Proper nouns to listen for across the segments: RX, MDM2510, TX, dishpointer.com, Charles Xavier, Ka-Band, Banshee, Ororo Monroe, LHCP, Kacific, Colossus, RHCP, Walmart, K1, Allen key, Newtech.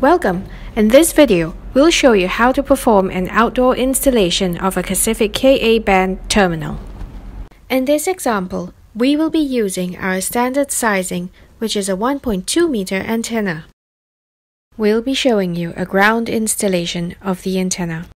Welcome! In this video, we'll show you how to perform an outdoor installation of a Kacific Ka-Band terminal. In this example, we will be using our standard sizing, which is a 1.2 meter antenna. We'll be showing you a ground installation of the antenna.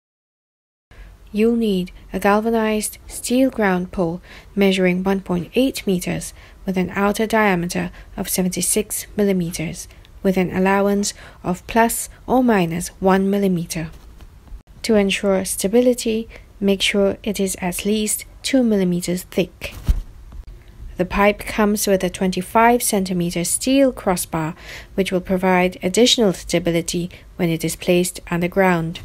You'll need a galvanized steel ground pole measuring 1.8 meters with an outer diameter of 76 millimeters, with an allowance of plus or minus 1 millimeter. To ensure stability, make sure it is at least 2 millimeters thick. The pipe comes with a 25 centimeter steel crossbar, which will provide additional stability when it is placed underground.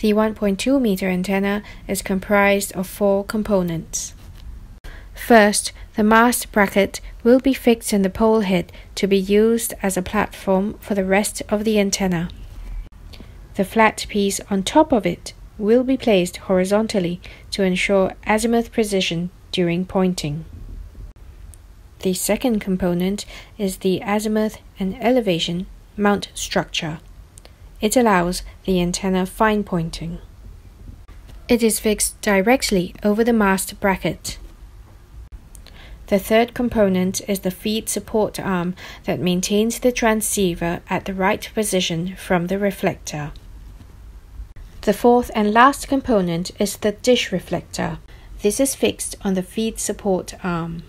The 1.2 meter antenna is comprised of 4 components. First, the mast bracket will be fixed in the pole head to be used as a platform for the rest of the antenna. The flat piece on top of it will be placed horizontally to ensure azimuth precision during pointing. The second component is the azimuth and elevation mount structure. It allows the antenna fine pointing. It is fixed directly over the mast bracket. The third component is the feed support arm that maintains the transceiver at the right position from the reflector. The fourth and last component is the dish reflector. This is fixed on the feed support arm.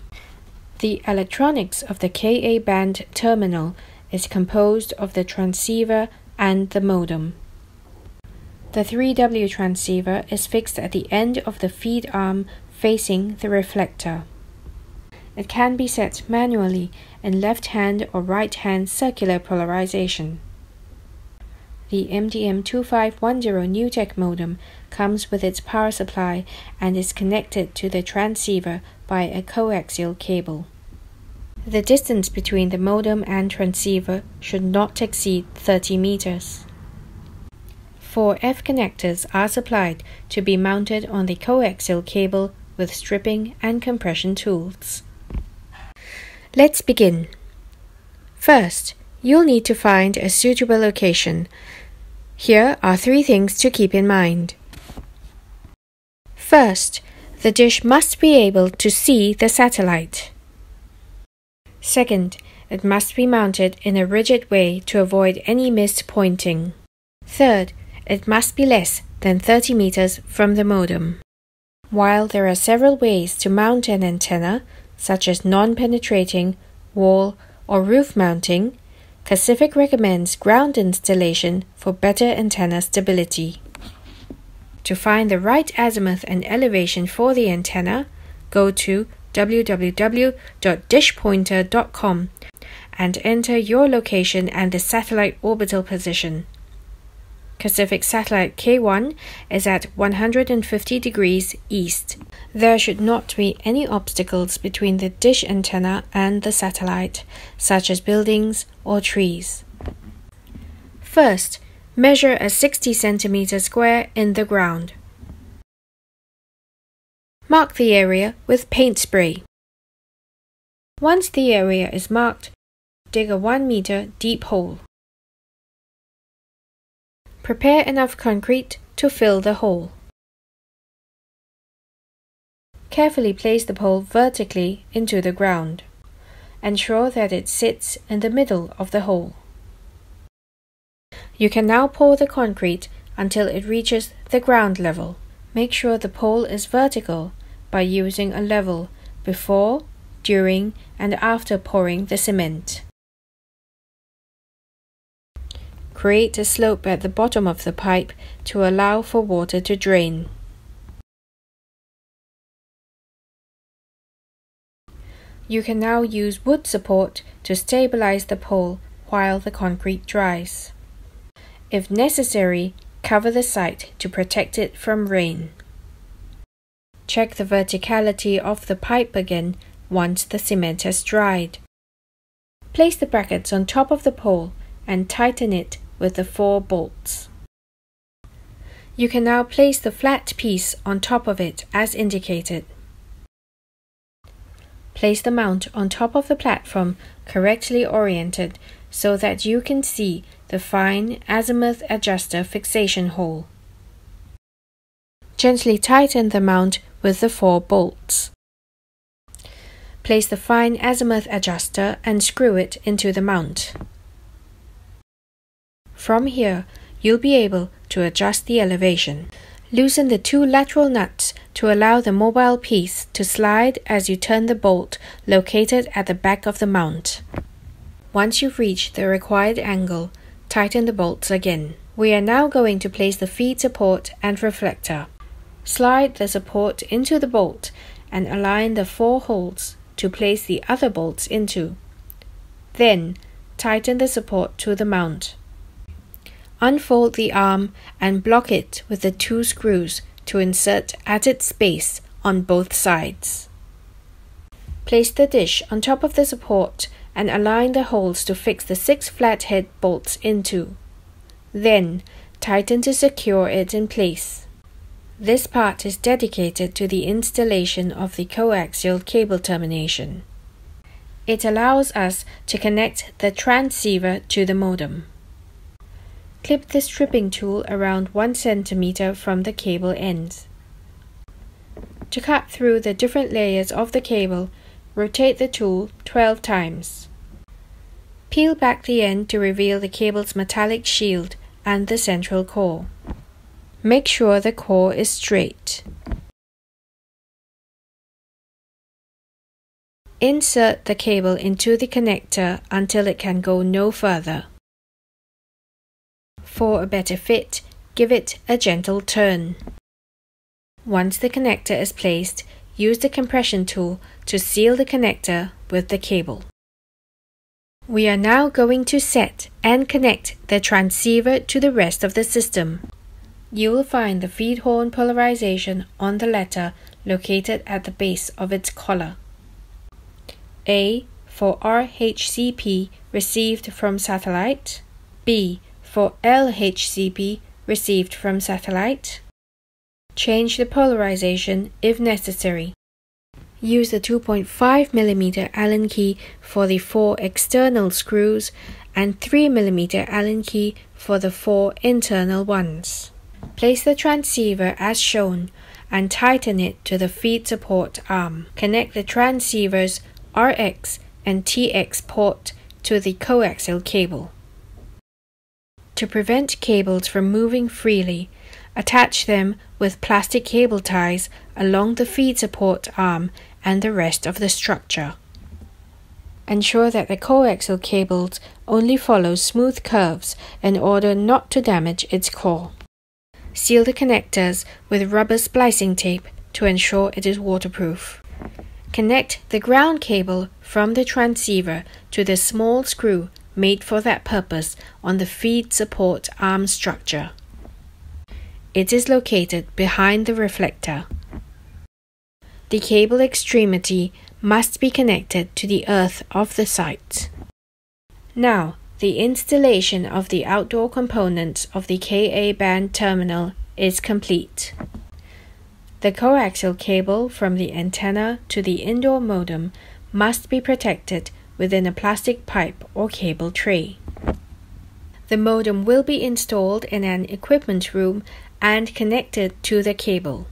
The electronics of the Ka-Band terminal is composed of the transceiver and the modem. The 3W transceiver is fixed at the end of the feed arm facing the reflector. It can be set manually in left-hand or right-hand circular polarization. The MDM2510 Newtech modem comes with its power supply and is connected to the transceiver by a coaxial cable. The distance between the modem and transceiver should not exceed 30 meters. 4 F connectors are supplied to be mounted on the coaxial cable with stripping and compression tools. Let's begin. First, you'll need to find a suitable location. Here are 3 things to keep in mind. First, the dish must be able to see the satellite. Second, it must be mounted in a rigid way to avoid any missed pointing. Third, it must be less than 30 meters from the modem. While there are several ways to mount an antenna, such as non-penetrating, wall, or roof mounting, Kacific recommends ground installation for better antenna stability. To find the right azimuth and elevation for the antenna, go to www.dishpointer.com and enter your location and the satellite orbital position. Kacific satellite K1 is at 150 degrees east. There should not be any obstacles between the dish antenna and the satellite, such as buildings or trees. First, measure a 60 cm square in the ground. Mark the area with paint spray. Once the area is marked, dig a 1 meter deep hole. Prepare enough concrete to fill the hole. Carefully place the pole vertically into the ground. Ensure that it sits in the middle of the hole. You can now pour the concrete until it reaches the ground level. Make sure the pole is vertical by using a level before, during, and after pouring the cement. Create a slope at the bottom of the pipe to allow for water to drain. You can now use wood support to stabilize the pole while the concrete dries. If necessary, cover the site to protect it from rain. Check the verticality of the pipe again once the cement has dried. Place the brackets on top of the pole and tighten it with the 4 bolts. You can now place the flat piece on top of it as indicated. Place the mount on top of the platform correctly oriented so that you can see the fine azimuth adjuster fixation hole. Gently tighten the mount with the 4 bolts. Place the fine azimuth adjuster and screw it into the mount. From here, you'll be able to adjust the elevation. Loosen the 2 lateral nuts to allow the mobile piece to slide as you turn the bolt located at the back of the mount. Once you've reached the required angle, tighten the bolts again. We are now going to place the feed support and reflector. Slide the support into the bolt and align the 4 holes to place the other bolts into. Then, tighten the support to the mount. Unfold the arm and block it with the 2 screws to insert at its space on both sides. Place the dish on top of the support and align the holes to fix the 6 flathead bolts into. Then, tighten to secure it in place. This part is dedicated to the installation of the coaxial cable termination. It allows us to connect the transceiver to the modem. Clip the stripping tool around 1 cm from the cable ends. To cut through the different layers of the cable, rotate the tool 12 times. Peel back the end to reveal the cable's metallic shield and the central core. Make sure the core is straight. Insert the cable into the connector until it can go no further. For a better fit, give it a gentle turn. Once the connector is placed, use the compression tool to seal the connector with the cable. We are now going to set and connect the transceiver to the rest of the system. You will find the feed horn polarization on the letter located at the base of its collar. A for RHCP received from satellite, B for LHCP received from satellite. Change the polarization if necessary. Use the 2.5 mm Allen key for the 4 external screws and 3 mm Allen key for the 4 internal ones. Place the transceiver as shown and tighten it to the feed support arm. Connect the transceiver's RX and TX port to the coaxial cable. To prevent cables from moving freely, attach them with plastic cable ties along the feed support arm and the rest of the structure. Ensure that the coaxial cables only follow smooth curves in order not to damage its core. Seal the connectors with rubber splicing tape to ensure it is waterproof. Connect the ground cable from the transceiver to the small screw made for that purpose on the feed support arm structure. It is located behind the reflector. The cable extremity must be connected to the earth of the site. Now, the installation of the outdoor components of the Ka-Band terminal is complete. The coaxial cable from the antenna to the indoor modem must be protected within a plastic pipe or cable tray. The modem will be installed in an equipment room and connected to the cable.